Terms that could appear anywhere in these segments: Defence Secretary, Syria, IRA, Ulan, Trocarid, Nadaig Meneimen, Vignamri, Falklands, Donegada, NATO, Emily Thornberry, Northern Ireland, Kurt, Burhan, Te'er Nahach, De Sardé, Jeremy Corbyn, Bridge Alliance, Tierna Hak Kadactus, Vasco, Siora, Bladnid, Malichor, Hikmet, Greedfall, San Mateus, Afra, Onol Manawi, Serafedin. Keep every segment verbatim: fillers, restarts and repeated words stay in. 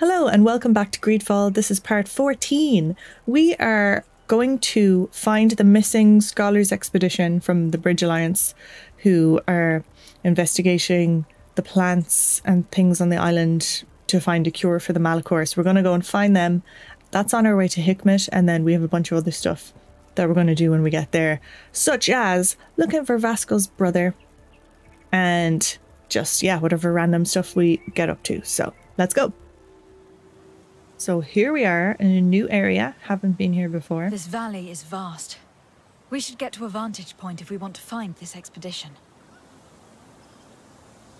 Hello and welcome back to Greedfall. This is part fourteen. We are going to find the missing scholars expedition from the Bridge Alliance who are investigating the plants and things on the island to find a cure for the Malichor. So we're going to go and find them. That's on our way to Hikmet, and then we have a bunch of other stuff that we're going to do when we get there, such as looking for Vasco's brother and just, yeah, whatever random stuff we get up to. So let's go. So here we are in a new area. Haven't been here before. This valley is vast. We should get to a vantage point if we want to find this expedition.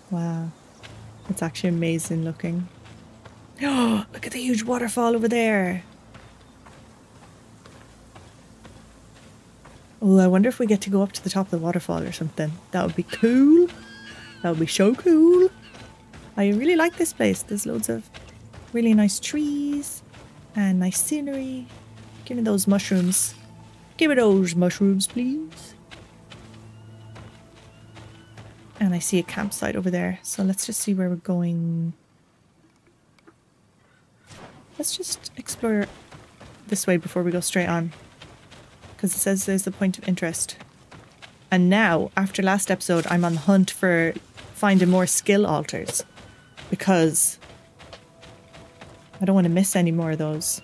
Wow. It's actually amazing looking. Oh, look at the huge waterfall over there. Well, I wonder if we get to go up to the top of the waterfall or something. That would be cool. That would be so cool. I really like this place. There's loads of really nice trees and nice scenery. Give me those mushrooms. Give me those mushrooms, please. And I see a campsite over there. So let's just see where we're going. Let's just explore this way before we go straight on, because it says there's the point of interest. And now, after last episode, I'm on the hunt for finding more skill altars, because I don't want to miss any more of those.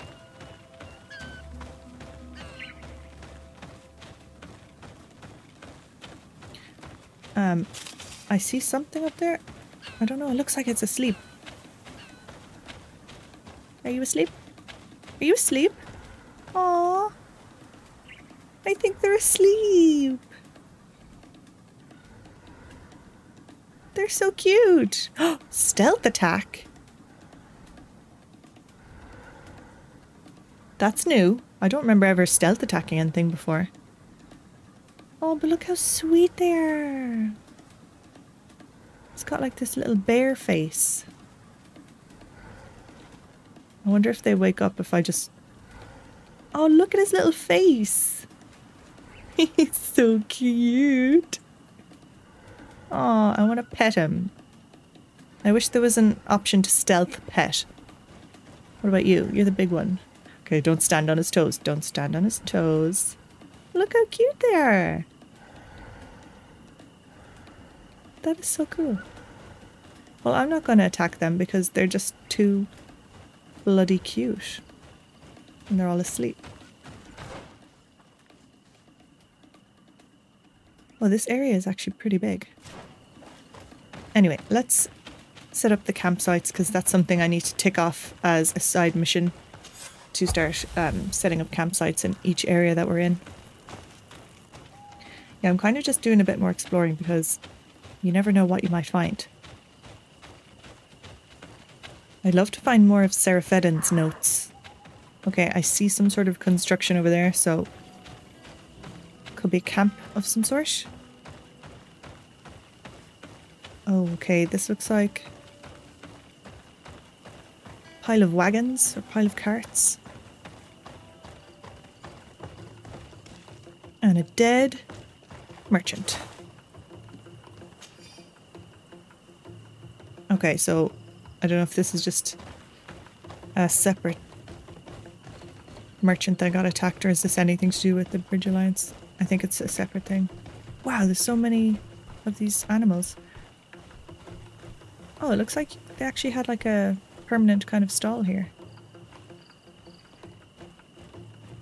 Um, I see something up there. I don't know. It looks like it's asleep. Are you asleep? Are you asleep? Aww. I think they're asleep. They're so cute. Oh, stealth attack. That's new. I don't remember ever stealth attacking anything before. Oh, but look how sweet they are. It's got like this little bear face. I wonder if they wake up if I just... Oh, look at his little face. He's so cute. Oh, I want to pet him. I wish there was an option to stealth pet. What about you? You're the big one. Okay, don't stand on his toes. Don't stand on his toes. Look how cute they are. That is so cool. Well, I'm not going to attack them because they're just too bloody cute. And they're all asleep. Well, this area is actually pretty big. Anyway, let's set up the campsites because that's something I need to tick off as a side mission, to start um, setting up campsites in each area that we're in. Yeah, I'm kind of just doing a bit more exploring because you never know what you might find. I'd love to find more of Serafedin's notes. Okay, I see some sort of construction over there, so could be a camp of some sort. Oh, okay, this looks like pile of wagons or pile of carts. And a dead merchant. Okay, so I don't know if this is just a separate merchant that got attacked, or is this anything to do with the Bridge Alliance? I think it's a separate thing. Wow, there's so many of these animals. Oh, it looks like they actually had like a permanent kind of stall here.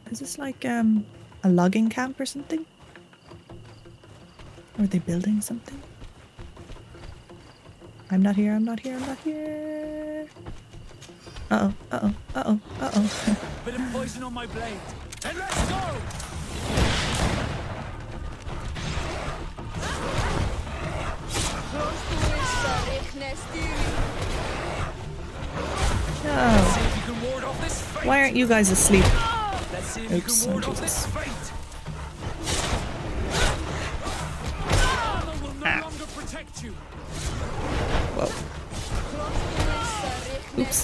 Is this like um, a logging camp or something? Or are they building something? I'm not here, I'm not here, I'm not here. Uh-oh, uh-oh, uh-oh, uh-oh. Bit of poison on my blade. And let's go! No. Why aren't you guys asleep? Oops, oh Jesus. Ah. Whoa. Oops.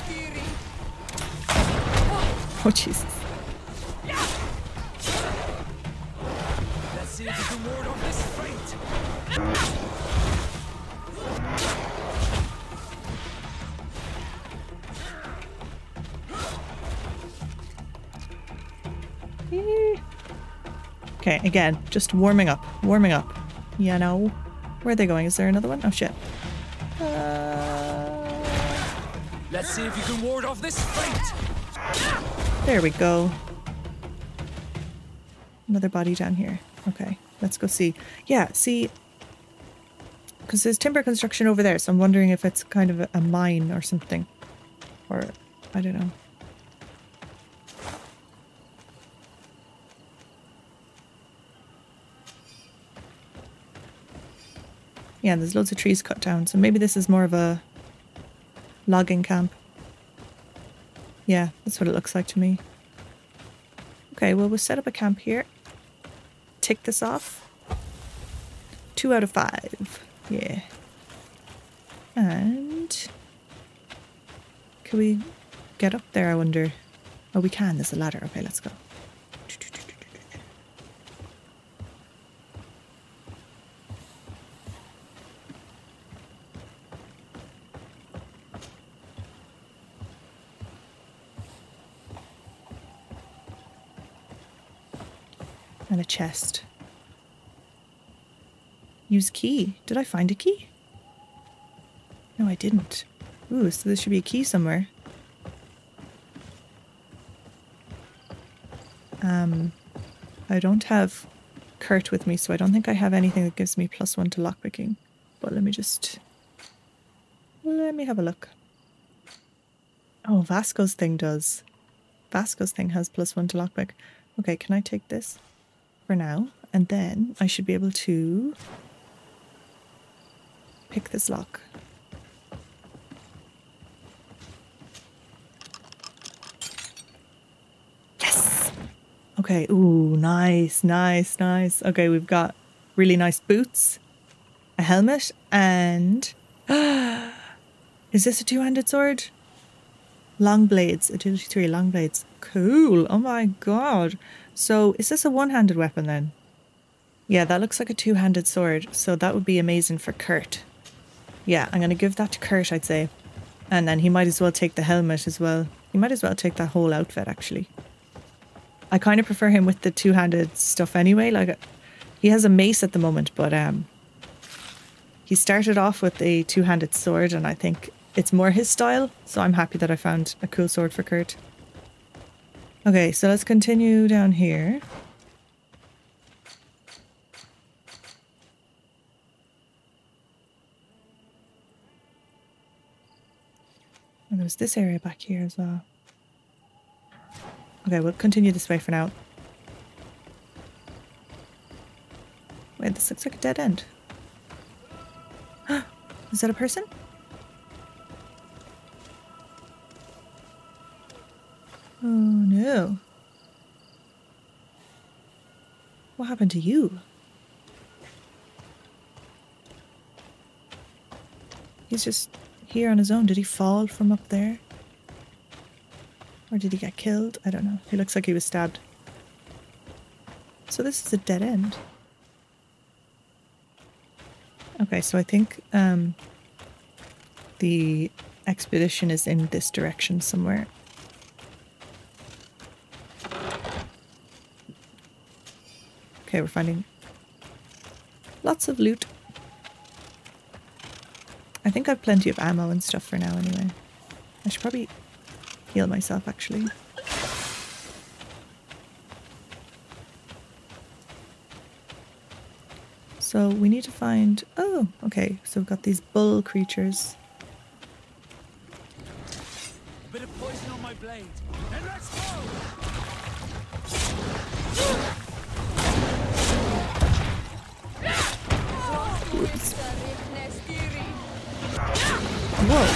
Oh Jesus. Okay, again, just warming up, warming up. You know, where are they going? Is there another one? Oh shit. Uh... Let's see if you can ward off this fight. There we go. Another body down here. Okay, let's go see. Yeah, see, because there's timber construction over there, so I'm wondering if it's kind of a, a mine or something, or I don't know. Yeah, there's loads of trees cut down, so maybe this is more of a logging camp. Yeah, that's what it looks like to me. Okay, well, we'll set up a camp here. Tick this off. Two out of five. Yeah. And... can we get up there, I wonder? Oh, we can. There's a ladder. Okay, let's go. And a chest. Use key. Did I find a key? No, I didn't. Ooh, so there should be a key somewhere. Um, I don't have Kurt with me, so I don't think I have anything that gives me plus one to lockpicking. But let me just... let me have a look. Oh, Vasco's thing does. Vasco's thing has plus one to lockpick. Okay, can I take this? For now, and then I should be able to pick this lock. Yes! Okay, ooh, nice, nice, nice. Okay, we've got really nice boots, a helmet, and... is this a two-handed sword? Long blades, agility three, long blades. Cool, oh my god. So, is this a one-handed weapon then? Yeah, that looks like a two-handed sword, so that would be amazing for Kurt. Yeah, I'm going to give that to Kurt, I'd say. And then he might as well take the helmet as well. He might as well take that whole outfit, actually. I kind of prefer him with the two-handed stuff anyway. Like, he has a mace at the moment, but um, he started off with a two-handed sword, and I think it's more his style, so I'm happy that I found a cool sword for Kurt. Okay, so let's continue down here. And there's this area back here as well. Okay, we'll continue this way for now. Wait, this looks like a dead end. Is that a person? Oh no. What happened to you? He's just here on his own. Did he fall from up there? Or did he get killed? I don't know. He looks like he was stabbed. So this is a dead end. Okay, so I think um, the expedition is in this direction somewhere. Okay, we're finding lots of loot. I think I have plenty of ammo and stuff for now anyway. I should probably heal myself actually. So we need to find... oh, okay. So we've got these bull creatures. A bit of poison on my blade. And let's go! Whoa.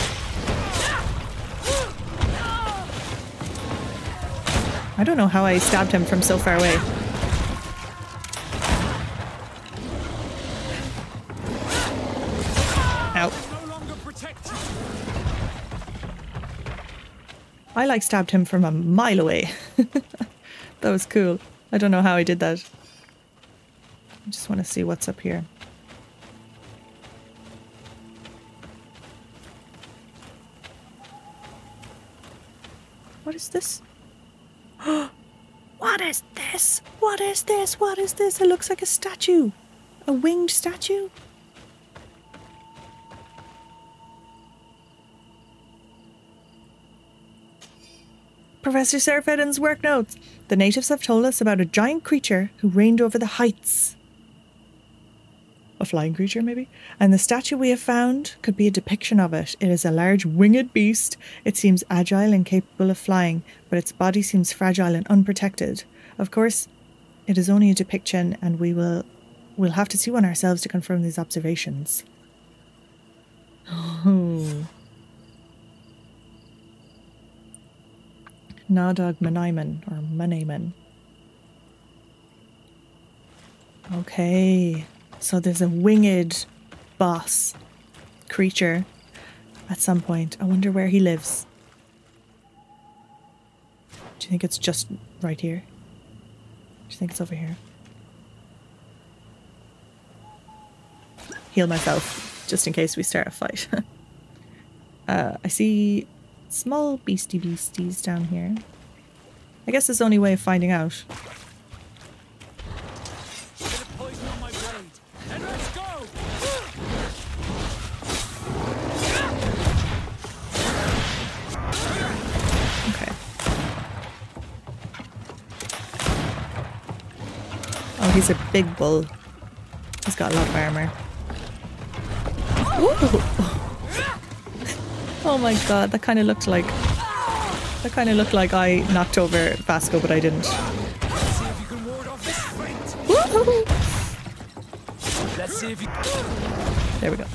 I don't know how I stabbed him from so far away. Ow. I like stabbed him from a mile away. That was cool. I don't know how I did that. I just want to see what's up here. What is this? What? What is this? What is this? What is this? It looks like a statue. A winged statue? Professor Serafedin's work notes. The natives have told us about a giant creature who reigned over the heights. A flying creature, maybe? And the statue we have found could be a depiction of it. It is a large winged beast. It seems agile and capable of flying, but its body seems fragile and unprotected. Of course, it is only a depiction, and we will we'll have to see one ourselves to confirm these observations. Oh. Nadaig Meneimen, or Meneimen. Okay, so there's a winged boss creature at some point. I wonder where he lives. Do you think it's just right here? Do you think it's over here? Heal myself, just in case we start a fight. uh, I see small beastie beasties down here. I guess it's the only way of finding out. Okay. Oh, he's a big bull. He's got a lot of armor. Ooh. Oh my god, that kind of looked like... That kind of looked like I knocked over Vasco, but I didn't. Woohoo! There we go.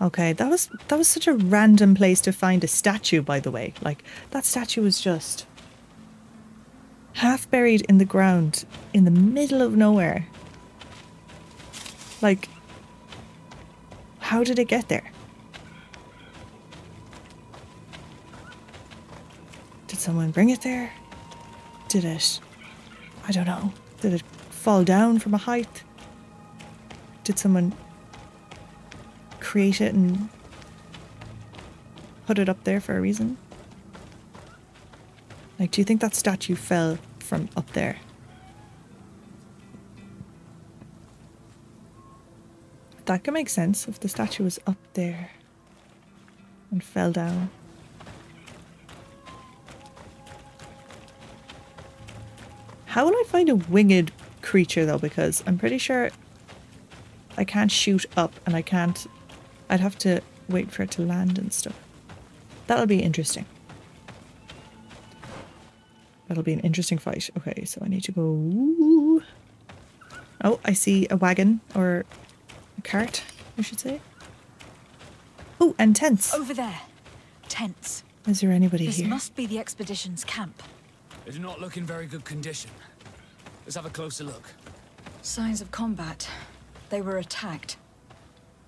Okay, that was that was such a random place to find a statue, by the way. Like, that statue was just... half buried in the ground, in the middle of nowhere. Like, how did it get there? Did someone bring it there? Did it, I don't know, did it fall down from a height? Did someone create it and put it up there for a reason? Like, do you think that statue fell from up there? That could make sense if the statue was up there and fell down. How will I find a winged creature though? Because I'm pretty sure I can't shoot up and I can't... I'd have to wait for it to land and stuff. That'll be interesting. That'll be an interesting fight. Okay, so I need to go... Oh, I see a wagon or... cart, I should say. Oh, and tents. Over there. Tents. Is there anybody this here? This must be the expedition's camp. It do not look in very good condition. Let's have a closer look. Signs of combat. They were attacked.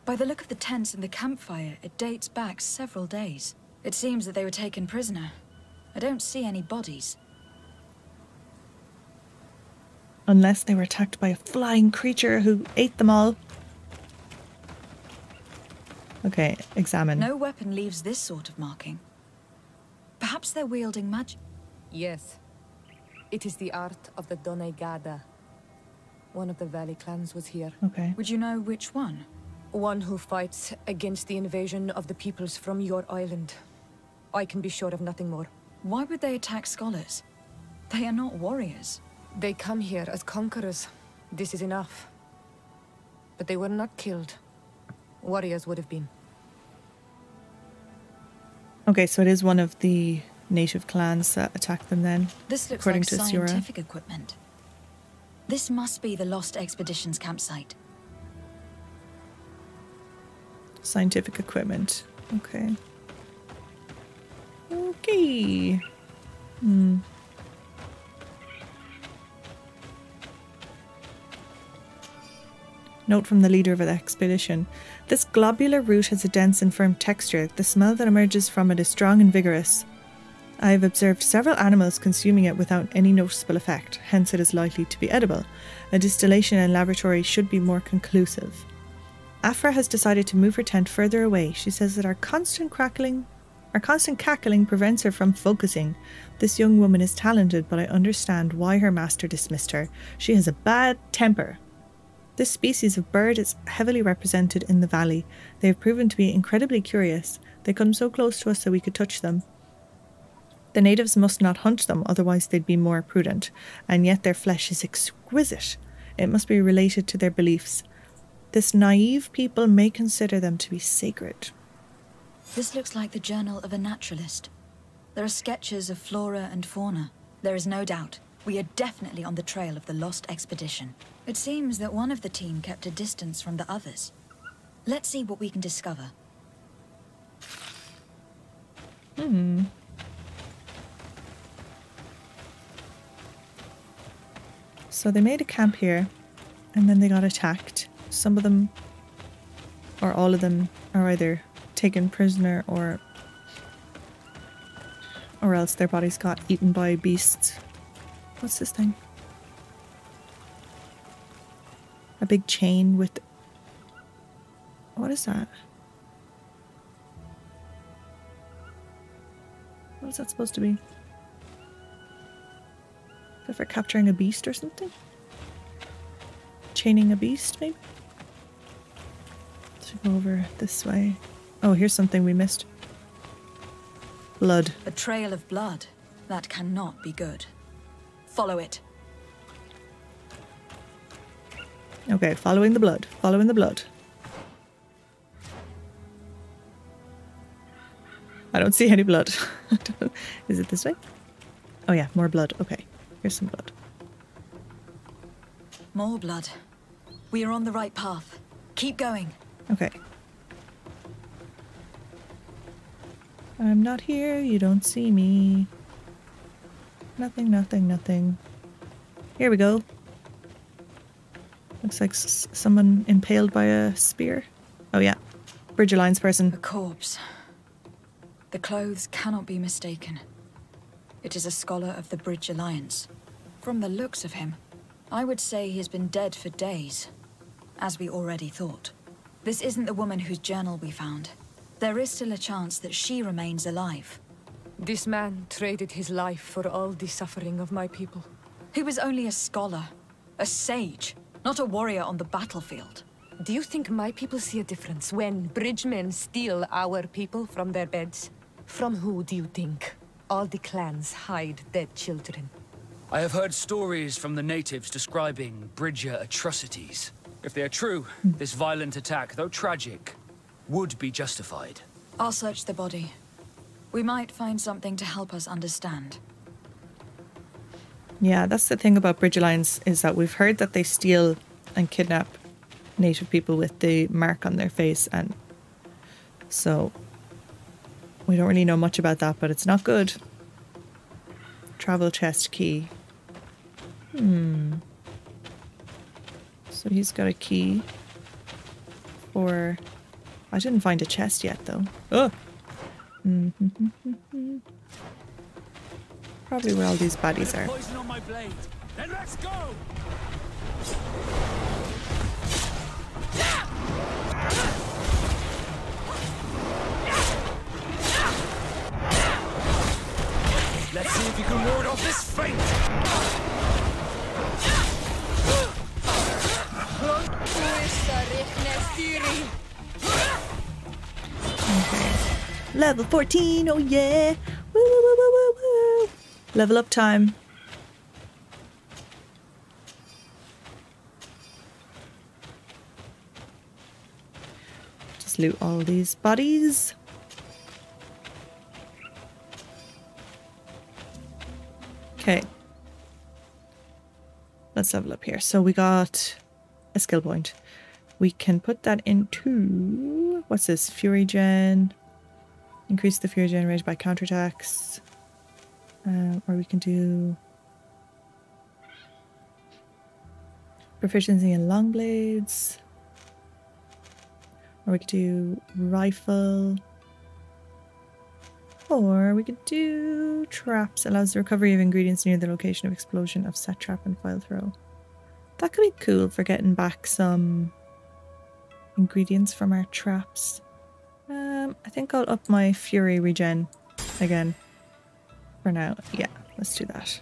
By the look of the tents and the campfire, it dates back several days. It seems that they were taken prisoner. I don't see any bodies. Unless they were attacked by a flying creature who ate them all. Okay, examine. No weapon leaves this sort of marking. Perhaps they're wielding magic. Yes. It is the art of the Donegada. One of the valley clans was here. Okay. Would you know which one? One who fights against the invasion of the peoples from your island. I can be sure of nothing more. Why would they attack scholars? They are not warriors. They come here as conquerors. This is enough. But they were not killed. Warriors would have been. Okay, so it is one of the native clans that attacked them then. This looks like scientific equipment. This must be the lost expedition's campsite. Scientific equipment. Okay. Okay. Hmm. Note from the leader of the expedition. This globular root has a dense and firm texture. The smell that emerges from it is strong and vigorous. I have observed several animals consuming it without any noticeable effect, hence it is likely to be edible. A distillation in laboratory should be more conclusive. Afra has decided to move her tent further away. She says that our constant crackling, our constant cackling prevents her from focusing. This young woman is talented, but I understand why her master dismissed her. She has a bad temper. This species of bird is heavily represented in the valley. They have proven to be incredibly curious. They come so close to us that we could touch them. The natives must not hunt them, otherwise they'd be more prudent. And yet their flesh is exquisite. It must be related to their beliefs. This naive people may consider them to be sacred. This looks like the journal of a naturalist. There are sketches of flora and fauna. There is no doubt. We are definitely on the trail of the lost expedition. It seems that one of the team kept a distance from the others. Let's see what we can discover. Hmm. So they made a camp here, and then they got attacked. Some of them, or all of them, are either taken prisoner or or else their bodies got eaten by beasts. What's this thing? A big chain with... What is that? What is that supposed to be? Is that for capturing a beast or something? Chaining a beast, maybe? Go over this way. Oh, here's something we missed. Blood. A trail of blood. That cannot be good. Follow it. Okay, following the blood. Following the blood. I don't see any blood. Is it this way? Oh yeah, more blood. Okay, here's some blood. More blood. We are on the right path. Keep going. Okay. I'm not here, you don't see me. Nothing, nothing, nothing. Here we go. Looks like s someone impaled by a spear. Oh yeah, Bridge Alliance person. A corpse. The clothes cannot be mistaken. It is a scholar of the Bridge Alliance. From the looks of him, I would say he has been dead for days, as we already thought. This isn't the woman whose journal we found. There is still a chance that she remains alive. This man traded his life for all the suffering of my people. He was only a scholar, a sage, not a warrior on the battlefield. Do you think my people see a difference when bridgemen steal our people from their beds? From who do you think? All the clans hide dead children. I have heard stories from the natives describing Bridger atrocities. If they are true, this violent attack, though tragic, would be justified. I'll search the body. We might find something to help us understand. Yeah, that's the thing about Bridge Alliance, is that we've heard that they steal and kidnap native people with the mark on their face, and so we don't really know much about that, but it's not good. Travel chest key. Hmm. So he's got a key for... I didn't find a chest yet, though. Oh! Mm-hmm. Probably where all these bodies are. Poison on my blade. Then let's go! Let's see if you can ward off this fate! Okay. Level fourteen, oh yeah! Woo, woo, woo, woo, woo. Level up time. Just loot all these bodies. Okay. Let's level up here. So we got a skill point. We can put that into... What's this? Fury gen. Increase the fury gen range by counterattacks. Uh, or we can do... Proficiency in long blades. Or we could do rifle. Or we could do traps. Allows the recovery of ingredients near the location of explosion of set trap and file throw. That could be cool for getting back some ingredients from our traps. Um, I think I'll up my fury regen again for now. Yeah, let's do that.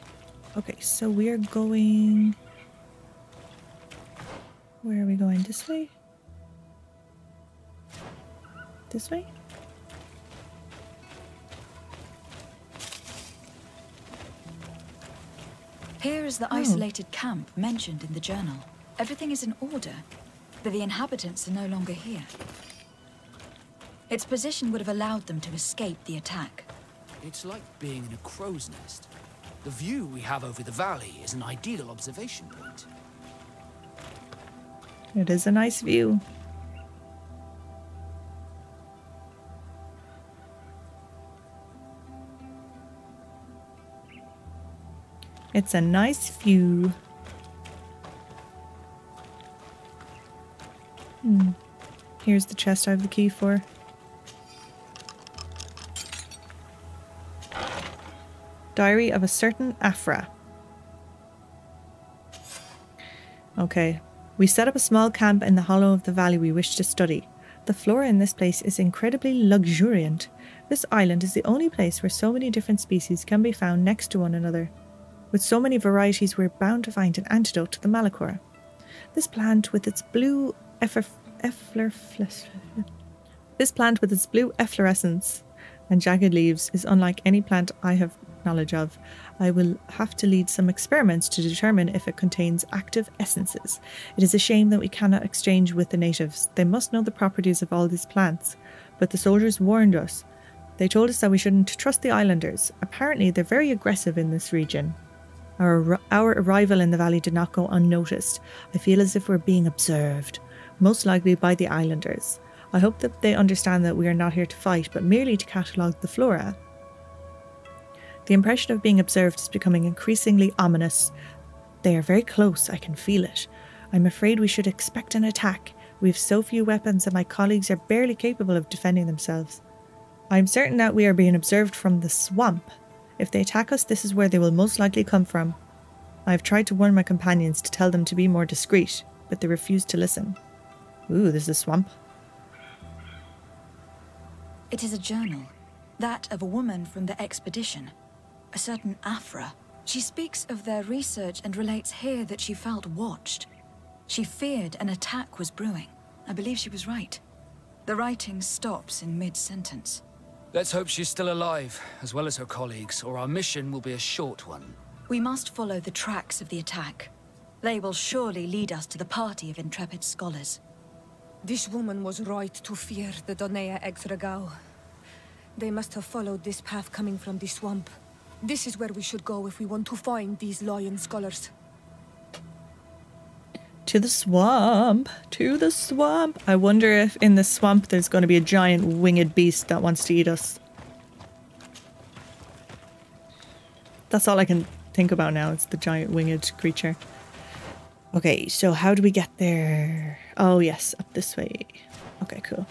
Okay, so we're going... Where are we going? This way? This way? Here is the oh. isolated camp mentioned in the journal. Everything is in order, but the inhabitants are no longer here. Its position would have allowed them to escape the attack. It's like being in a crow's nest. The view we have over the valley is an ideal observation point. It is a nice view. It's a nice view. Hmm. Here's the chest I have the key for. Diary of a certain Afra. Okay. We set up a small camp in the hollow of the valley we wish to study. The flora in this place is incredibly luxuriant. This island is the only place where so many different species can be found next to one another. With so many varieties, we're bound to find an antidote to the Malichor. This plant with its blue efflor... This plant with its blue efflorescence and jagged leaves is unlike any plant I have knowledge of. I will have to lead some experiments to determine if it contains active essences. It is a shame that we cannot exchange with the natives. They must know the properties of all these plants. But the soldiers warned us. They told us that we shouldn't trust the islanders. Apparently, they're very aggressive in this region. Our, our arrival in the valley did not go unnoticed. I feel as if we're being observed, most likely by the islanders. I hope that they understand that we are not here to fight, but merely to catalogue the flora. The impression of being observed is becoming increasingly ominous. They are very close, I can feel it. I'm afraid we should expect an attack. We have so few weapons that my colleagues are barely capable of defending themselves. I am certain that we are being observed from the swamp. If they attack us, this is where they will most likely come from. I have tried to warn my companions to tell them to be more discreet, but they refuse to listen. Ooh, this is a swamp. It is a journal. That of a woman from the expedition. A certain Afra. She speaks of their research and relates here that she felt watched. She feared an attack was brewing. I believe she was right. The writing stops in mid-sentence. Let's hope she's still alive, as well as her colleagues, or our mission will be a short one. We must follow the tracks of the attack. They will surely lead us to the party of intrepid scholars. This woman was right to fear the Donea Exregao. They must have followed this path coming from the swamp. This is where we should go if we want to find these lion scholars. To the swamp, to the swamp. I wonder if in the swamp there's going to be a giant winged beast that wants to eat us. That's all I can think about now. It's the giant winged creature. Okay, so how do we get there? Oh yes, up this way. Okay, cool.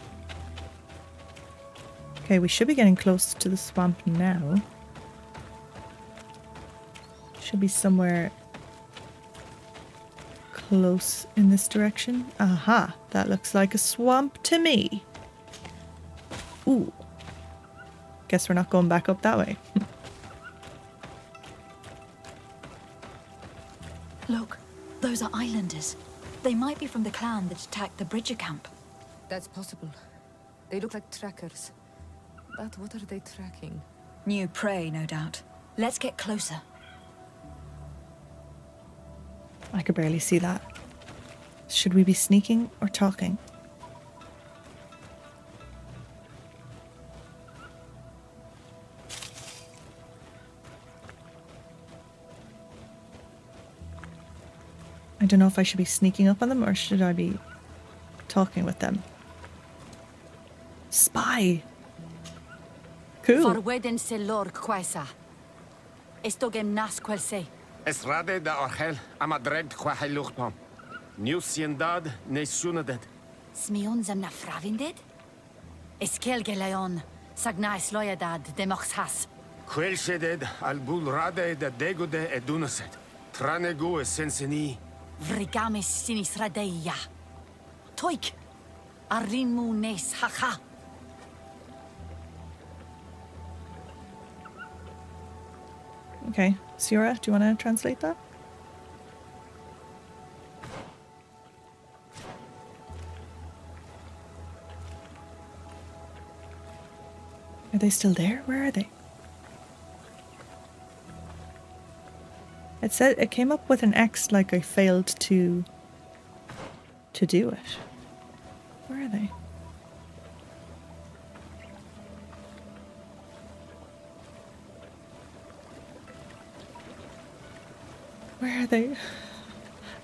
Okay, we should be getting close to the swamp now. Should be somewhere... close in this direction. Aha, that looks like a swamp to me. Ooh. Guess we're not going back up that way. Look, those are islanders. They might be from the clan that attacked the Bridger camp. That's possible. They look like trackers. But what are they tracking? New prey, no doubt. Let's get closer. I could barely see that. Should we be sneaking or talking? I don't know if I should be sneaking up on them or should I be talking with them? Spy! Cool. Forweden se lor quesa. Estogem nas quelse. Es rade da orgel amadrent quaheluchtpom. New siendad ne sunadet. Smion zam na fravindet? Eskelgeleon, sagna es loyadad de moxhas. Quelsheded albul rade da degude edunaset. Tranegu es senseni. Vrigamis sinis radeia. Toik. Arimu Nes Haka. Okay, Siora, do you want to translate that? Are they still there? Where are they? It said it came up with an X, like I failed to to do it. Where are they? Where are they?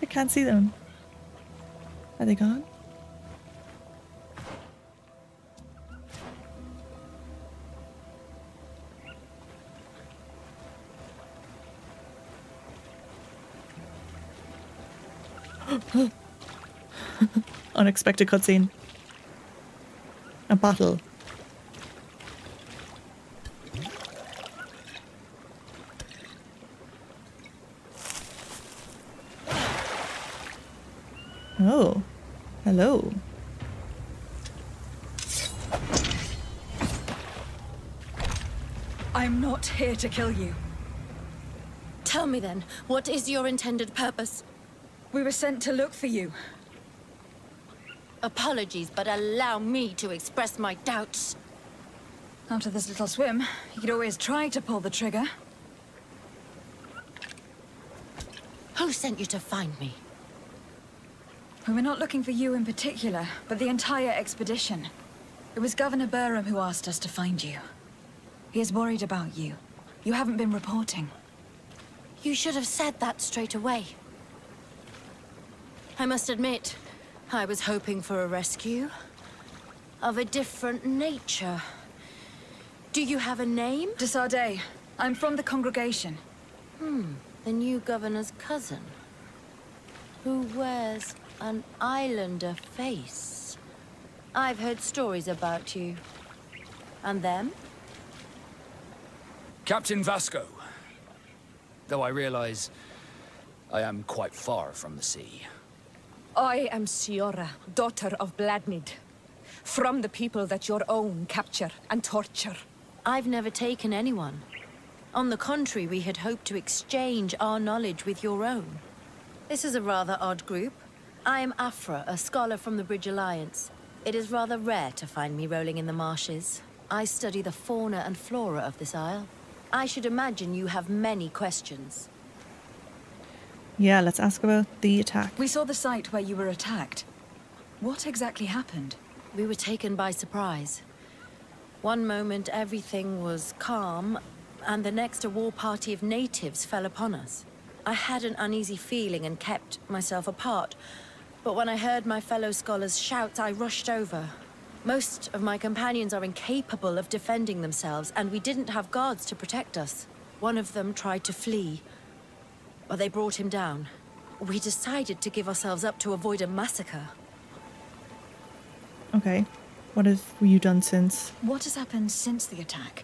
I can't see them. Are they gone? Unexpected cutscene. A bottle. Oh, hello. I'm not here to kill you. Tell me then, what is your intended purpose? We were sent to look for you. Apologies, but allow me to express my doubts. After this little swim, you could always try to pull the trigger. Who sent you to find me? We were not looking for you in particular, but the entire expedition. It was Governor Burhan who asked us to find you. He is worried about you. You haven't been reporting. You should have said that straight away. I must admit, I was hoping for a rescue of a different nature. Do you have a name? De Sardé. I'm from the congregation. Hmm, the new governor's cousin, who wears an islander face. I've heard stories about you. And them? Captain Vasco. Though I realize I am quite far from the sea. I am Siora, daughter of Bladnid, from the people that your own capture and torture. I've never taken anyone. On the contrary, we had hoped to exchange our knowledge with your own. This is a rather odd group. I am Afra, a scholar from the Bridge Alliance. It is rather rare to find me rolling in the marshes. I study the fauna and flora of this isle. I should imagine you have many questions. Yeah, let's ask about the attack. We saw the site where you were attacked. What exactly happened? We were taken by surprise. One moment everything was calm, and the next a war party of natives fell upon us. I had an uneasy feeling and kept myself apart, but when I heard my fellow scholars' shouts, I rushed over. Most of my companions are incapable of defending themselves, and we didn't have guards to protect us. One of them tried to flee. Well, they brought him down. We decided to give ourselves up to avoid a massacre. Okay. What have you done since? What has happened since the attack?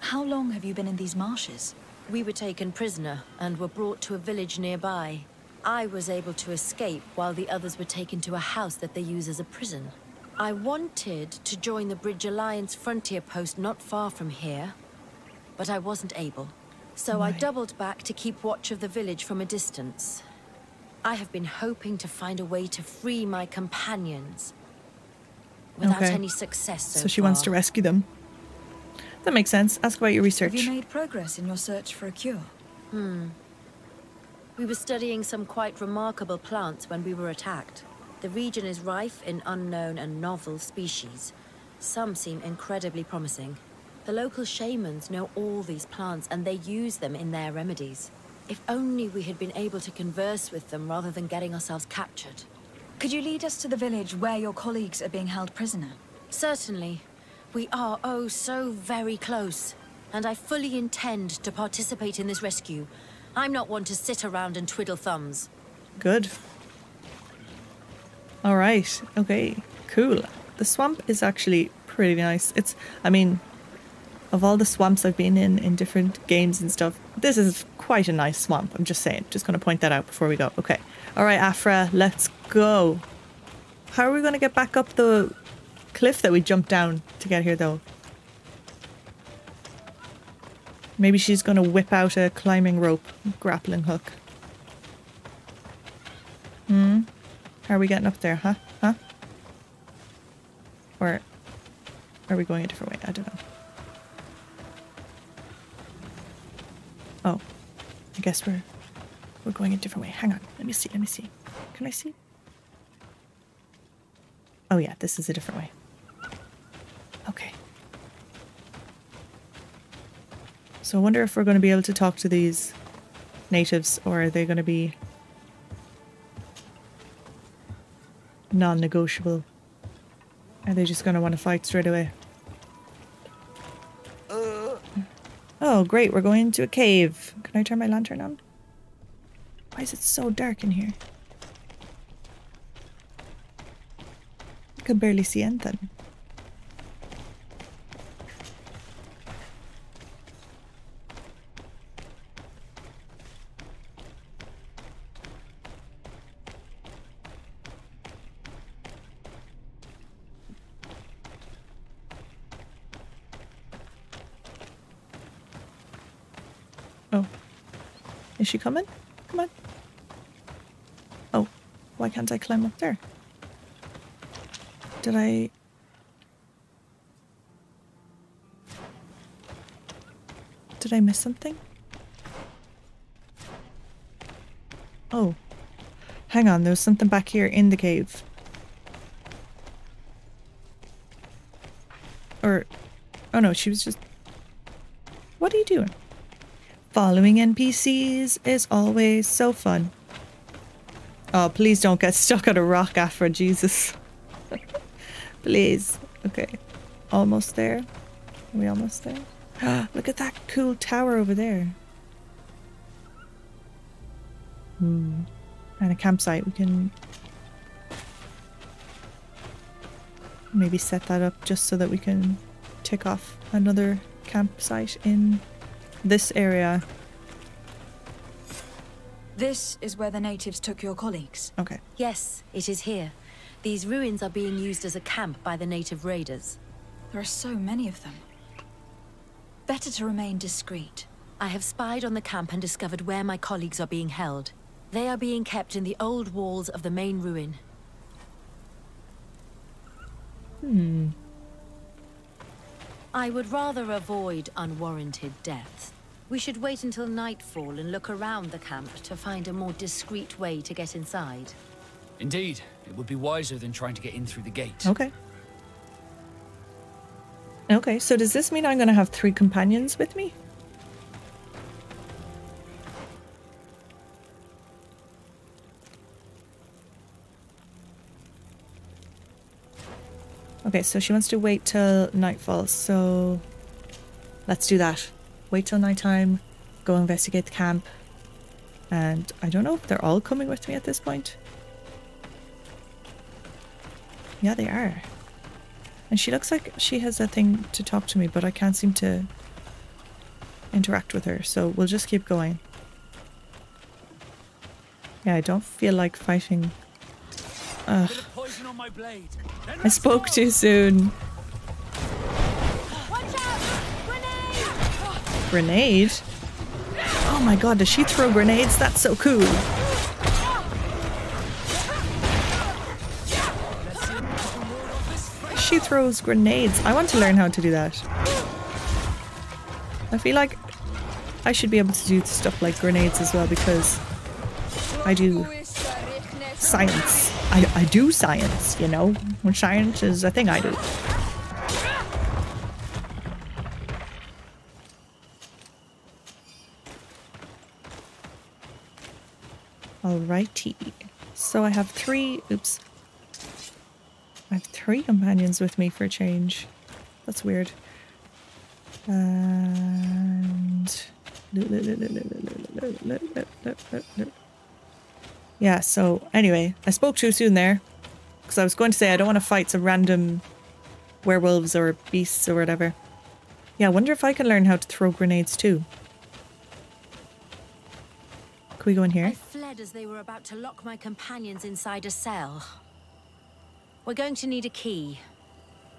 How long have you been in these marshes? We were taken prisoner and were brought to a village nearby. I was able to escape while the others were taken to a house that they use as a prison. I wanted to join the Bridge Alliance frontier post not far from here, but I wasn't able. So I doubled back to keep watch of the village from a distance. I have been hoping to find a way to free my companions. Without okay. any success so, so she far. Wants to rescue them. That makes sense. Ask about your research. Have you made progress in your search for a cure? Hmm. We were studying some quite remarkable plants when we were attacked. The region is rife in unknown and novel species. Some seem incredibly promising. The local shamans know all these plants, and they use them in their remedies. If only we had been able to converse with them rather than getting ourselves captured. Could you lead us to the village where your colleagues are being held prisoner? Certainly. We are, oh, so very close. And I fully intend to participate in this rescue. I'm not one to sit around and twiddle thumbs. Good. All right. Okay. Cool. The swamp is actually pretty nice. It's, I mean... Of all the swamps I've been in, in different games and stuff, this is quite a nice swamp, I'm just saying. Just going to point that out before we go. Okay. All right, Afra, let's go. How are we going to get back up the cliff that we jumped down to get here, though? Maybe she's going to whip out a climbing rope, grappling hook. Hmm? How are we getting up there, huh? Huh? Or are we going a different way? I don't know. Oh. I guess we're we're going a different way. Hang on. Let me see. Let me see. Can I see? Oh yeah, this is a different way. Okay. So I wonder if we're going to be able to talk to these natives, or are they going to be non-negotiable? Are they just going to want to fight straight away? Uh. Oh great, we're going into a cave. Can I turn my lantern on? Why is it so dark in here? I can barely see anything. Is she coming? Come on. Oh, why can't I climb up there? Did I... Did I miss something? Oh. Hang on, there was something back here in the cave. Or... Oh no, she was just... What are you doing? Following N P Cs is always so fun. Oh, please don't get stuck on a rock, Afra. Jesus. Please. Okay. Almost there. Are we almost there? Look at that cool tower over there. Hmm. And a campsite. We can... Maybe set that up just so that we can tick off another campsite in... this area. This is where the natives took your colleagues. Okay. Yes, it is here. These ruins are being used as a camp by the native raiders. There are so many of them. Better to remain discreet. I have spied on the camp and discovered where my colleagues are being held. They are being kept in the old walls of the main ruin. Hmm. I would rather avoid unwarranted deaths. We should wait until nightfall and look around the camp to find a more discreet way to get inside. Indeed, it would be wiser than trying to get in through the gate. Okay. Okay, so does this mean I'm going to have three companions with me? Okay, so she wants to wait till nightfall, so let's do that. Wait till nighttime, go investigate the camp, and I don't know if they're all coming with me at this point. Yeah, they are. And she looks like she has a thing to talk to me, but I can't seem to interact with her, so we'll just keep going. Yeah, I don't feel like fighting. Ugh. I spoke too soon. Watch out! Grenade! Grenade? Oh my god, does she throw grenades? That's so cool. She throws grenades. I want to learn how to do that. I feel like I should be able to do stuff like grenades as well, because I do science. I, I do science, you know? When science is a thing I do. Alrighty. So I have three... Oops. I have three companions with me for a change. That's weird. And... Yeah, so anyway, I spoke too soon there, because I was going to say I don't want to fight some random werewolves or beasts or whatever. Yeah, I wonder if I can learn how to throw grenades too. Can we go in here? I fled as they were about to lock my companions inside a cell. We're going to need a key.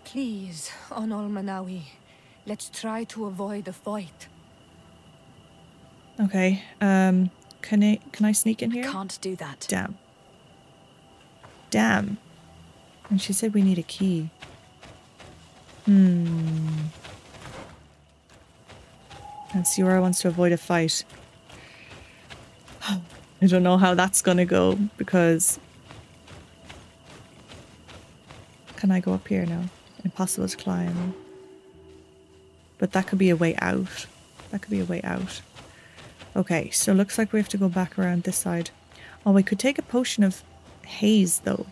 Please, Onol Manawi, let's try to avoid a fight. Okay, um, can I, can I sneak in here? I can't do that. Damn. Damn. And she said we need a key. Hmm. And Siora wants to avoid a fight. I don't know how that's gonna go, because... Can I go up here now? Impossible to climb. But that could be a way out. That could be a way out. Okay, so looks like we have to go back around this side. Oh, we could take a potion of haze, though.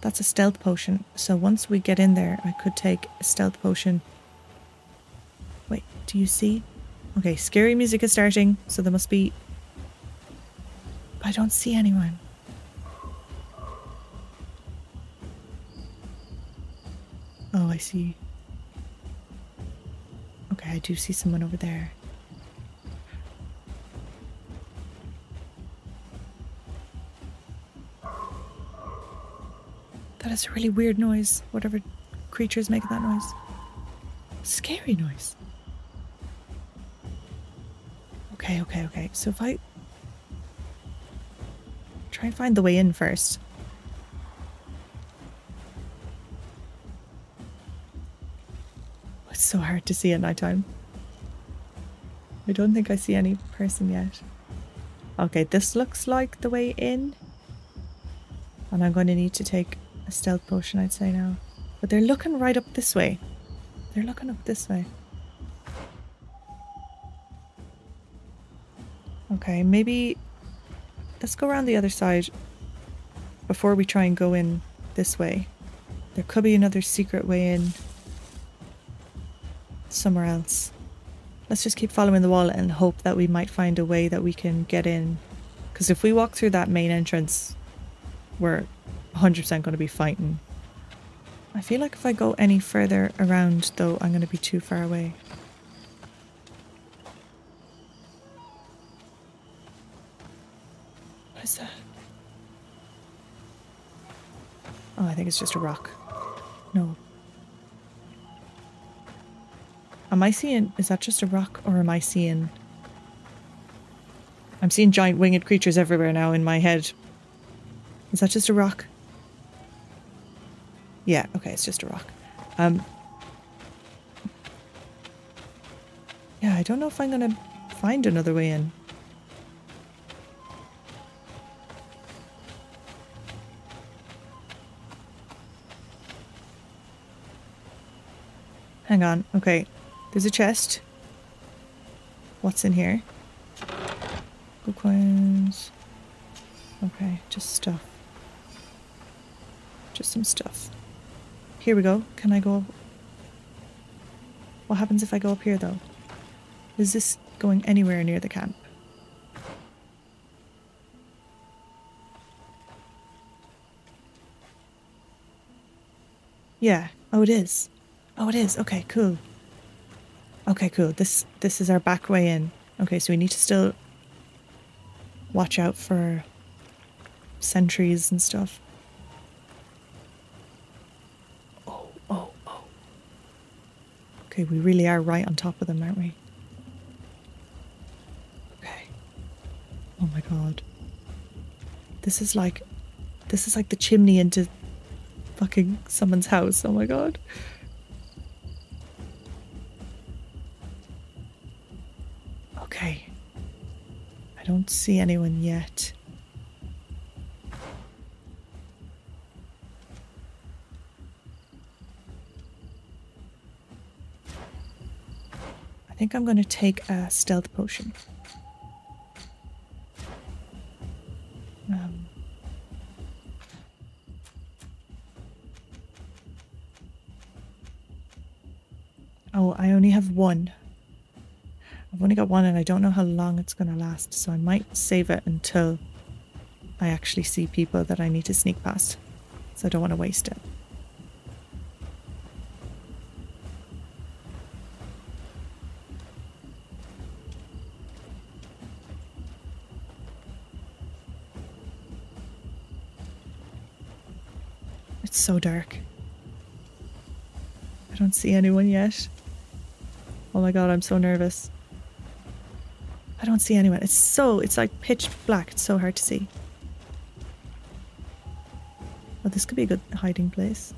That's a stealth potion. So once we get in there, I could take a stealth potion. Wait, do you see? Okay, scary music is starting, so there must be... I don't see anyone. Oh, I see. Okay, I do see someone over there. That is a really weird noise. Whatever creature is making that noise. Scary noise. Okay, okay, okay. So if I... Try and find the way in first. It's so hard to see at nighttime. I don't think I see any person yet. Okay, this looks like the way in. And I'm going to need to take a stealth potion, I'd say now. But they're looking right up this way. They're looking up this way. Okay, maybe... Let's go around the other side before we try and go in this way. There could be another secret way in somewhere else. Let's just keep following the wall and hope that we might find a way that we can get in. Because if we walk through that main entrance, we're one hundred percent going to be fighting. I feel like if I go any further around, though, I'm going to be too far away. That? Oh, I think it's just a rock. No. Am I seeing... Is that just a rock or am I seeing... I'm seeing giant winged creatures everywhere now in my head. Is that just a rock? Yeah, okay, it's just a rock. Um. Yeah, I don't know if I'm gonna find another way in. Hang on. Okay. There's a chest. What's in here? Gold coins. Okay. Just stuff. Just some stuff. Here we go. Can I go? What happens if I go up here, though? Is this going anywhere near the camp? Yeah. Oh, it is. Oh, it is. Okay, cool. Okay, cool. This this is our back way in. Okay, so we need to still watch out for sentries and stuff. Oh, oh, oh. Okay, we really are right on top of them, aren't we? Okay. Oh my god. This is like... This is like the chimney into fucking someone's house. Oh my god. Okay, I don't see anyone yet. I think I'm going to take a stealth potion. Um, oh, I only have one. I've only got one and I don't know how long it's going to last, so I might save it until I actually see people that I need to sneak past. So I don't want to waste it. It's so dark. I don't see anyone yet. Oh my god, I'm so nervous. I don't see anyone. It's so, it's like pitch black. It's so hard to see. Oh, this could be a good hiding place.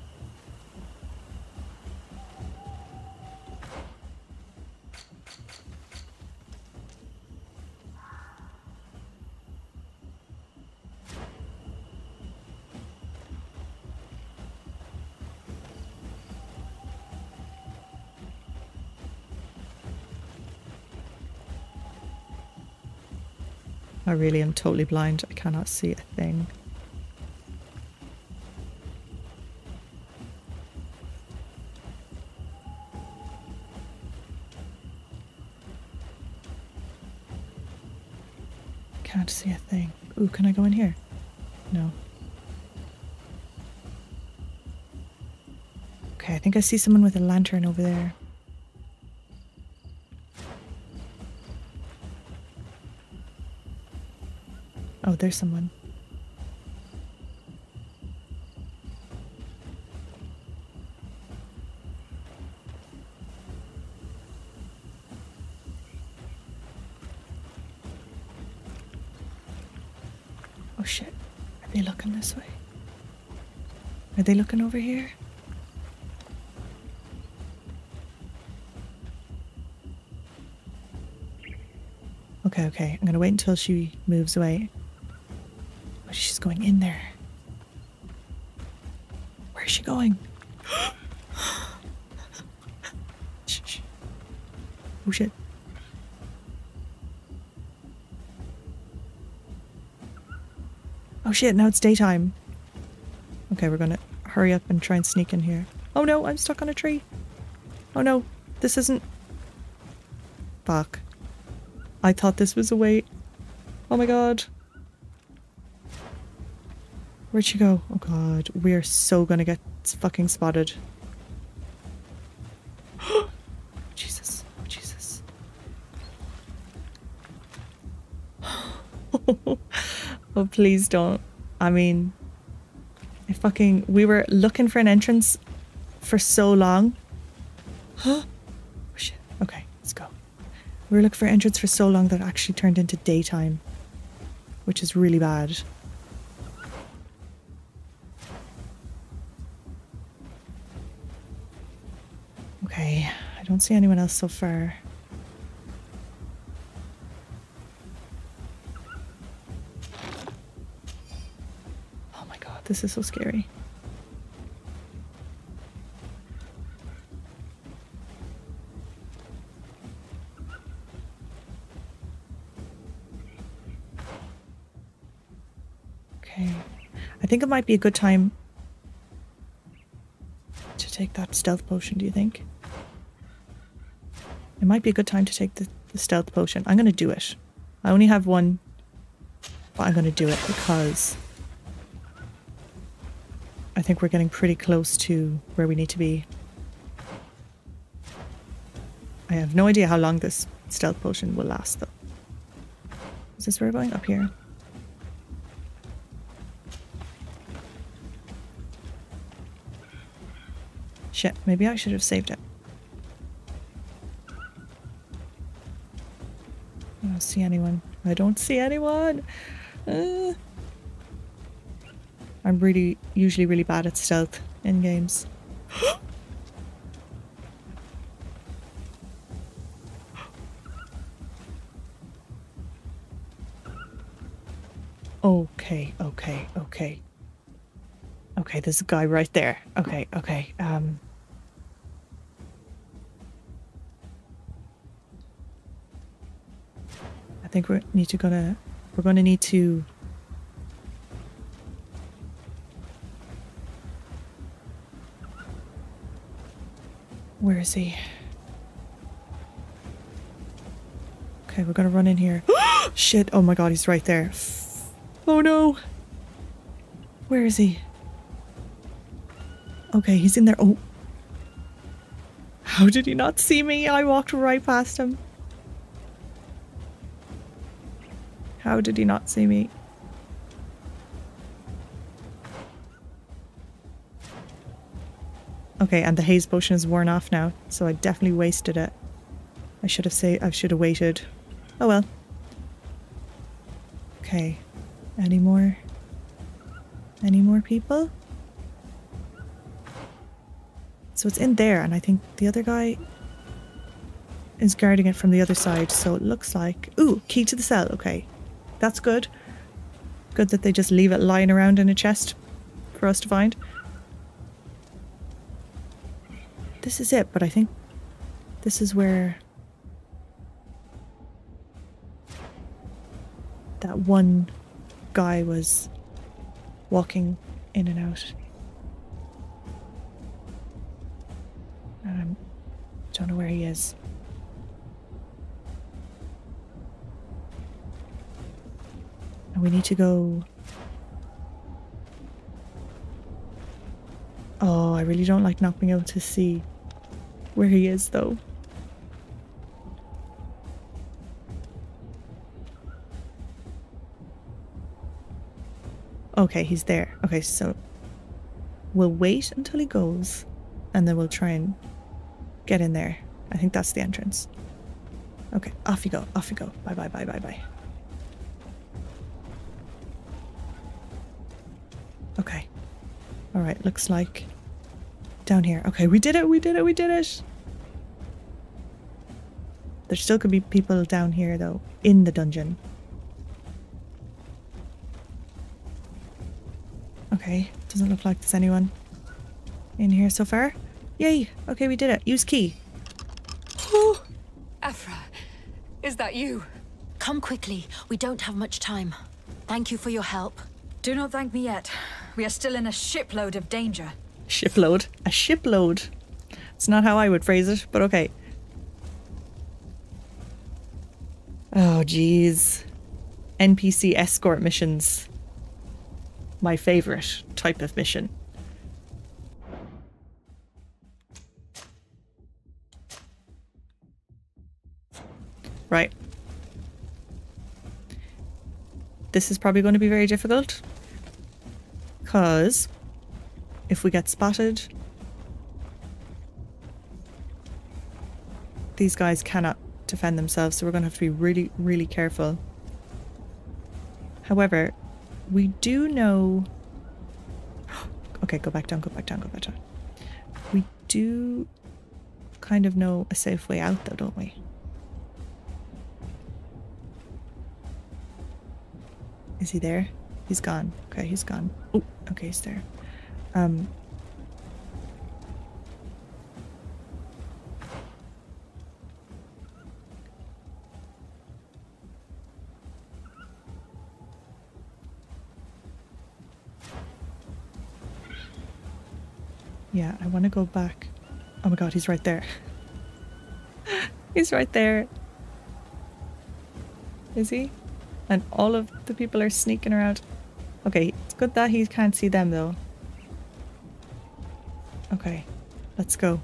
I really am totally blind. I cannot see a thing. Can't see a thing. Ooh, can I go in here? No. Okay, I think I see someone with a lantern over there. Oh, there's someone. Oh shit, are they looking this way? Are they looking over here? Okay, okay, I'm gonna wait until she moves away. She's going in there. Where is she going? Oh shit. Oh shit, now it's daytime. Okay, we're gonna hurry up and try and sneak in here. Oh no, I'm stuck on a tree. Oh no, this isn't... Fuck. I thought this was a way. Oh my god. Where'd she go? Oh god, we are so gonna get fucking spotted. Oh Jesus, oh Jesus. Oh please don't. I mean, I fucking, we were looking for an entrance for so long. Huh? Oh shit, okay, let's go. We were looking for an entrance for so long that it actually turned into daytime, which is really bad. Okay, I don't see anyone else so far. Oh my god, this is so scary. Okay, I think it might be a good time to take that stealth potion, do you think? It might be a good time to take the, the stealth potion. I'm going to do it. I only have one, but I'm going to do it because I think we're getting pretty close to where we need to be. I have no idea how long this stealth potion will last, though. Is this where we're going? Up here. Shit, maybe I should have saved it. I don't see anyone. I don't see anyone. Uh, I'm really, usually really bad at stealth in games. Okay, okay, okay. Okay, there's a guy right there. Okay, okay. Um. I think we need to gonna we're gonna need to Where is he? Okay, we're gonna run in here. Shit, oh my god, he's right there. Oh no. Where is he? Okay, he's in there. Oh, how did he not see me? I walked right past him. How did he not see me? Okay, and the haze potion is worn off now, so I definitely wasted it. I should have saved. I should have waited. Oh well. Okay. Any more? Any more people? So it's in there, and I think the other guy is guarding it from the other side, so it looks like... Ooh, key to the cell. Okay. That's good. Good that they just leave it lying around in a chest for us to find. This is it, but I think this is where that one guy was walking in and out. And I don't know where he is. And we need to go... Oh, I really don't like not being able to see where he is, though. Okay, he's there. Okay, so we'll wait until he goes and then we'll try and get in there. I think that's the entrance. Okay, off you go, off you go. Bye, bye, bye, bye, bye. Okay. All right, looks like down here. Okay, we did it, we did it, we did it. There still could be people down here, though, in the dungeon. Okay, doesn't look like there's anyone in here so far. Yay! Okay, we did it. Use key. Ooh. Afra, is that you? Come quickly. We don't have much time. Thank you for your help. Do not thank me yet. We are still in a shipload of danger. Shipload? A shipload? It's not how I would phrase it, but okay. Oh, jeez. N P C escort missions. My favorite type of mission. Right. This is probably going to be very difficult. Because if we get spotted, these guys cannot defend themselves, so we're going to have to be really, really careful. However, we do know... Okay, go back down, go back down, go back down. We do kind of know a safe way out, though, don't we? Is he there? He's gone. Okay, he's gone. Oh, okay, he's there. Um... Yeah, I want to go back. Oh my god, he's right there. He's right there. Is he? And all of the people are sneaking around. Okay, it's good that he can't see them though. Okay, let's go.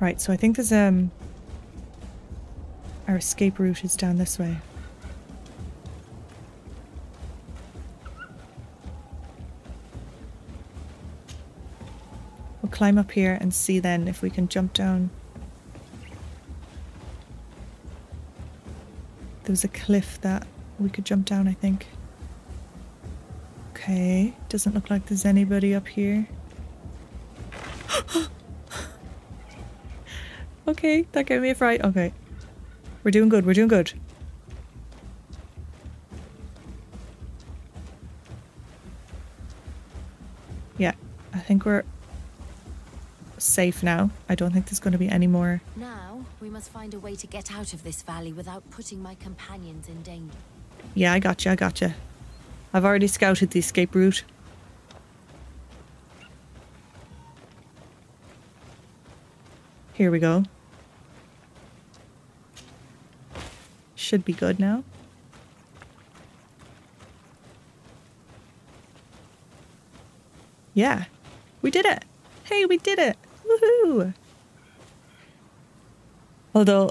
Right, so I think there's um our escape route is down this way. Climb up here and see then if we can jump down. There was a cliff that we could jump down, I think. Okay, doesn't look like there's anybody up here. Okay, that gave me a fright. Okay, we're doing good, we're doing good. Yeah, I think we're safe now. I don't think there's going to be any more. Now we must find a way to get out of this valley without putting my companions in danger. Yeah, I gotcha, I gotcha. I've already scouted the escape route. Here we go. Should be good now. Yeah, we did it. Hey, we did it. Woohoo! Although,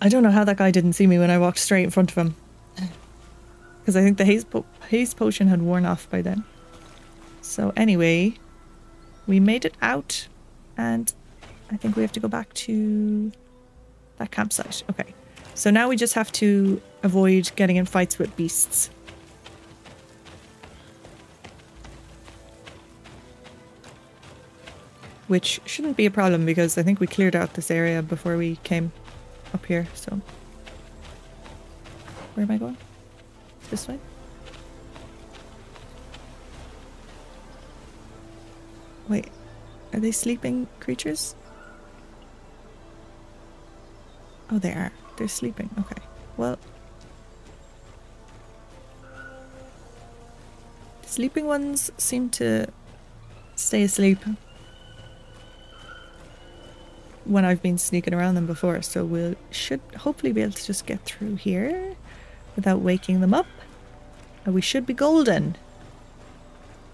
I don't know how that guy didn't see me when I walked straight in front of him. Because I think the haste, po haste potion had worn off by then. So anyway, we made it out. And I think we have to go back to that campsite. Okay. So now we just have to avoid getting in fights with beasts. Which shouldn't be a problem because I think we cleared out this area before we came up here, so... Where am I going? This way? Wait, are they sleeping creatures? Oh, they are. They're sleeping. Okay. Well... The sleeping ones seem to stay asleep when I've been sneaking around them before, so we'll should hopefully be able to just get through here without waking them up. And we should be golden.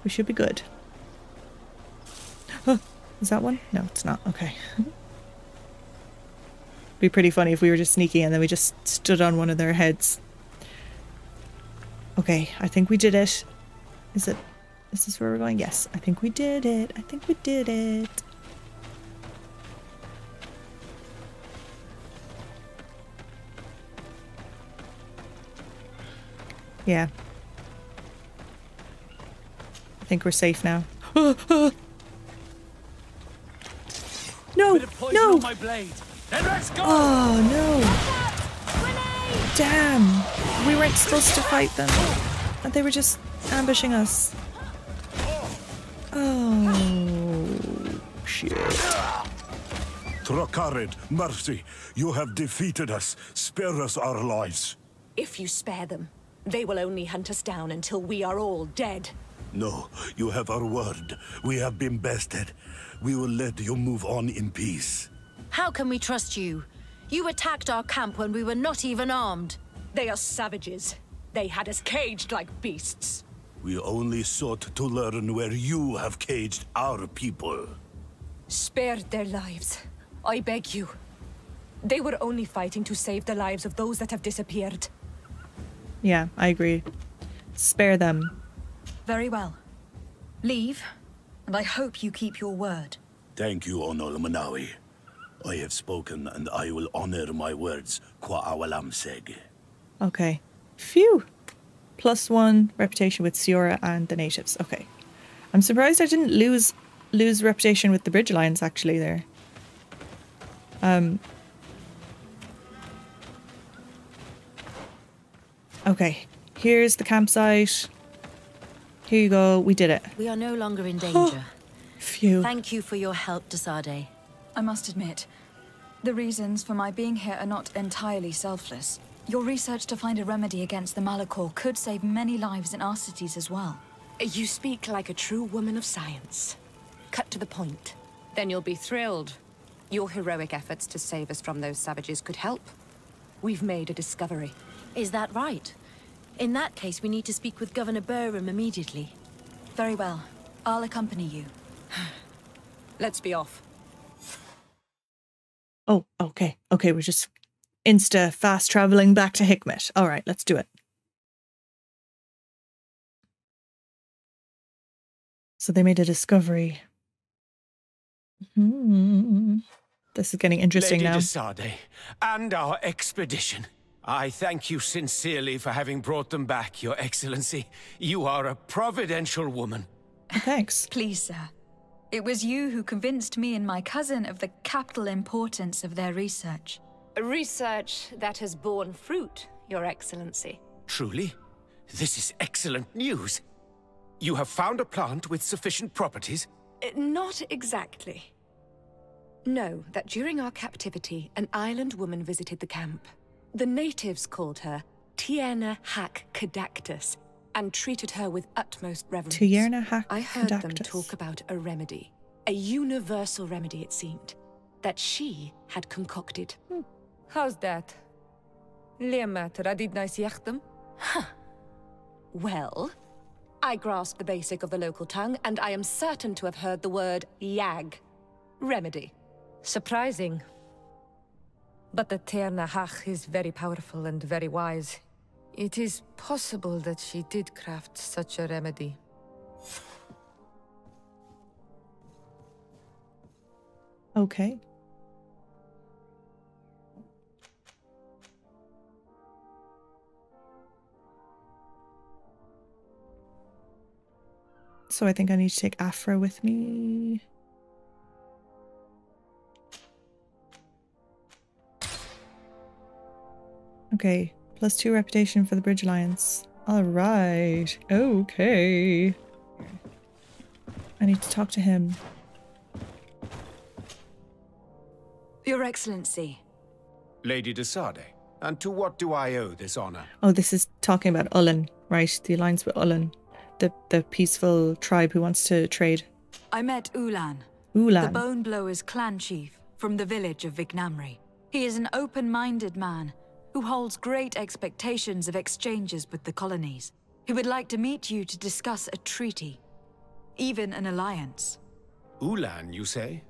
We should be good. Oh, is that one? No, it's not. Okay. It'd be pretty funny if we were just sneaky and then we just stood on one of their heads. Okay, I think we did it. Is it? Is this where we're going? Yes, I think we did it. I think we did it. Yeah. I think we're safe now. no! No! My blade. Then let's go. Oh no! Damn! We weren't supposed to fight them. And they were just ambushing us. Oh shit. Trocarid, mercy! You have defeated us. Spare us our lives. If you spare them, they will only hunt us down until we are all dead. No, you have our word. We have been bested. We will let you move on in peace. How can we trust you? You attacked our camp when we were not even armed. They are savages. They had us caged like beasts. We only sought to learn where you have caged our people. Spare their lives. I beg you. They were only fighting to save the lives of those that have disappeared. Yeah, I agree. Spare them. Very well. Leave, and I hope you keep your word. Thank you, Onol Manawi. I have spoken, and I will honor my words. Kwa awalamseg. Okay. Phew. Plus one reputation with Siora and the natives. Okay. I'm surprised I didn't lose lose reputation with the Bridge Alliance actually there. Um. Okay, here's the campsite. Here you go, we did it. We are no longer in danger. Phew. Thank you for your help, De Sardé. I must admit, the reasons for my being here are not entirely selfless. Your research to find a remedy against the Malichor could save many lives in our cities as well. You speak like a true woman of science. Cut to the point. Then you'll be thrilled. Your heroic efforts to save us from those savages could help. We've made a discovery. Is that right? In that case, we need to speak with Governor Burhan immediately. Very well. I'll accompany you. Let's be off. Oh, okay. Okay, we're just insta fast traveling back to Hikmet. All right, let's do it. So they made a discovery. Hmm. This is getting interesting now. Lady De Sardé and our expedition. I thank you sincerely for having brought them back, Your Excellency. You are a providential woman. Thanks. Please, sir. It was you who convinced me and my cousin of the capital importance of their research. Research that has borne fruit, Your Excellency. Truly? This is excellent news. You have found a plant with sufficient properties? Not exactly. Know that during our captivity, an island woman visited the camp. The natives called her Tierna Hak Kadactus and treated her with utmost reverence. Tierna Hak Kadactus. I heard them talk about a remedy, a universal remedy it seemed, that she had concocted. Hmm. How's that? Huh. Well, I grasp the basic of the local tongue and I am certain to have heard the word yag, remedy. Surprising. But the Te'er Nahach is very powerful and very wise. It is possible that she did craft such a remedy. Okay. So I think I need to take Afra with me. Okay. Plus two reputation for the Bridge Alliance. Alright. Okay. I need to talk to him. Your Excellency. Lady De Sardé, and to what do I owe this honor? Oh, this is talking about Ulan, right? The alliance with Ulan. The, the peaceful tribe who wants to trade. I met Ulan. Ulan. The Bone Blower's clan chief from the village of Vignamri. He is an open-minded man who holds great expectations of exchanges with the colonies. He would like to meet you to discuss a treaty, even an alliance. Ulan, you say?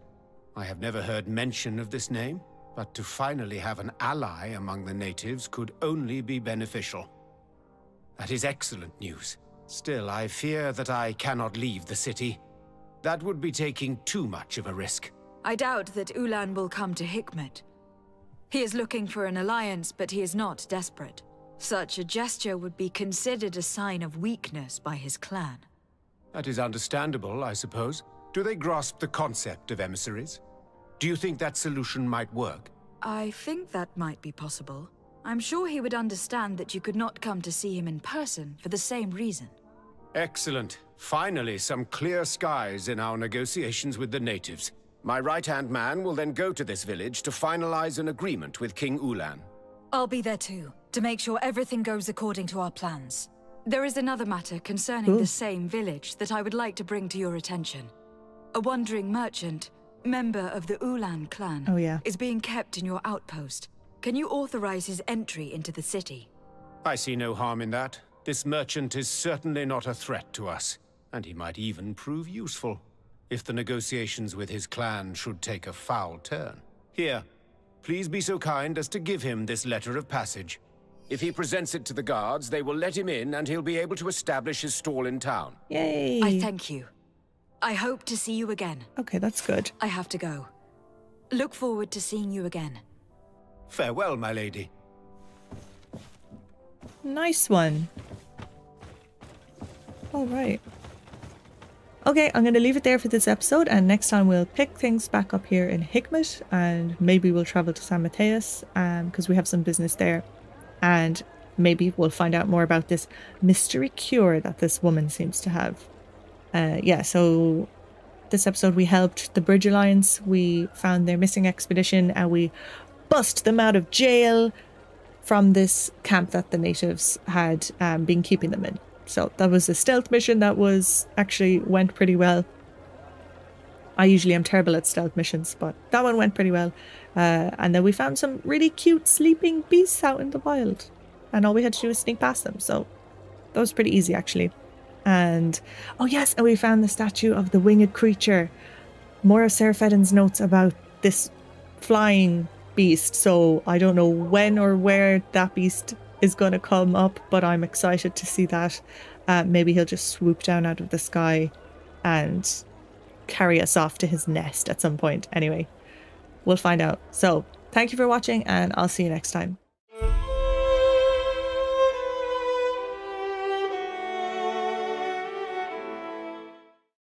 I have never heard mention of this name, but to finally have an ally among the natives could only be beneficial. That is excellent news. Still, I fear that I cannot leave the city. That would be taking too much of a risk. I doubt that Ulan will come to Hikmet. He is looking for an alliance, but he is not desperate. Such a gesture would be considered a sign of weakness by his clan. That is understandable, I suppose. Do they grasp the concept of emissaries? Do you think that solution might work? I think that might be possible. I'm sure he would understand that you could not come to see him in person for the same reason. Excellent. Finally, some clear skies in our negotiations with the natives. My right-hand man will then go to this village to finalize an agreement with King Ulan. I'll be there too, to make sure everything goes according to our plans. There is another matter concerning Ooh. the same village that I would like to bring to your attention. A wandering merchant, member of the Ulan clan, oh, yeah. is being kept in your outpost. Can you authorize his entry into the city? I see no harm in that. This merchant is certainly not a threat to us, and he might even prove useful if the negotiations with his clan should take a foul turn. Here, please be so kind as to give him this letter of passage. If he presents it to the guards, they will let him in and he'll be able to establish his stall in town. Yay! I thank you. I hope to see you again. Okay, that's good. I have to go. Look forward to seeing you again. Farewell, my lady. Nice one. All right. Okay, I'm going to leave it there for this episode, and next time we'll pick things back up here in Hikmet, and maybe we'll travel to San Mateus because um, we have some business there, and maybe we'll find out more about this mystery cure that this woman seems to have. Uh, yeah, so this episode we helped the Bridge Alliance, we found their missing expedition, and we bust them out of jail from this camp that the natives had um, been keeping them in. So that was a stealth mission that was actually went pretty well. I usually am terrible at stealth missions, but that one went pretty well. Uh, and then we found some really cute sleeping beasts out in the wild, and all we had to do was sneak past them. So that was pretty easy, actually. And oh yes, and we found the statue of the winged creature. More of Sarah Fedden's notes about this flying beast, so I don't know when or where that beast is going to come up, but I'm excited to see that. Uh, maybe he'll just swoop down out of the sky and carry us off to his nest at some point. Anyway, we'll find out. So thank you for watching, and I'll see you next time.